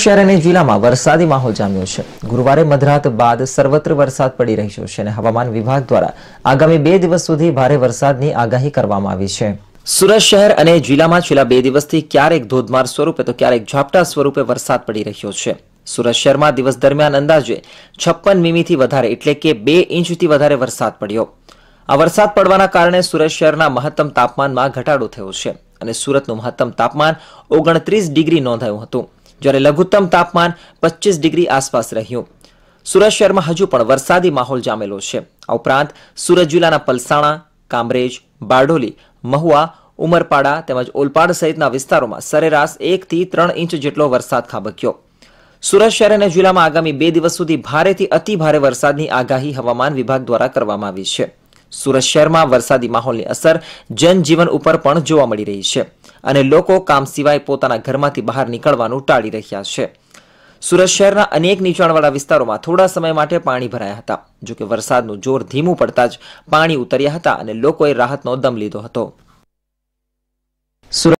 શહેર અને જિલ્લામાં વરસાદી માહોલ જામ્યો છે। ગુરુવારે મધરાત બાદ સર્વત્ર વરસાદ પડી રહ્યો છે અને હવામાન વિભાગ દ્વારા આગામી 2 દિવસ સુધી ભારે વરસાદની આગાહી કરવામાં આવી છે। सूरत शहर अने जिल्लामां छेल्ला 2 दिवसथी क्यारेक धोधमार स्वरूपे तो क्यारेक झापटा स्वरूपे वरसाद पड़ी रह्यो छे। सूरत शहरमां दिवस दरमियान अंदाजे 56 મીમીથી વધારે એટલે કે 2 ઇંચથી વધારે વરસાદ પડ્યો। આ વરસાદ પડવાના કારણે સુરત શહેરના મહત્તમ તાપમાનમાં ઘટાડો થયો છે અને સુરતનું મહત્તમ તાપમાન 29 ડિગ્રી નોંધાયું હતું, જ્યારે લઘુત્તમ તાપમાન 25 ડિગ્રી આસપાસ રહ્યું। સુરત શહેરમાં હજુ પણ વરસાદી માહોલ જામેલો છે। આ ઉપરાંત સુરત જિલ્લાના પલસાણા, कामरेज, बारडोली, महुआ, उमरपाड़ा तेमज ओलपाड़ सहितना विस्तारोमां सरेराश 1 થી 3 इंच जेटलो वरसाद खाबक्यो। सूरत शहर अने जिल्लामां आगामी 2 दिवस सुधी भारेथी अति भारे वरसादनी आगाही हवामान विभाग द्वारा करवामां आवी छे। सूरत शहरमां वरसादी माहोलनी असर जनजीवन उपर पण जोवा मळी रही छे अने लोको काम सिवाय पोताना घरमांथी बहार नीकळवानुं टाळी रह्या छे। सूरत शहरना अनेक नीचाणवाळा विस्तारोमां थोड़ा समय माटे पाणी भराया हता, जो के वरसादनुं जोर धीमुं पड़ता ज पाणी उतर्या हता अने लोकोए राहतनो दम लीधो हतो।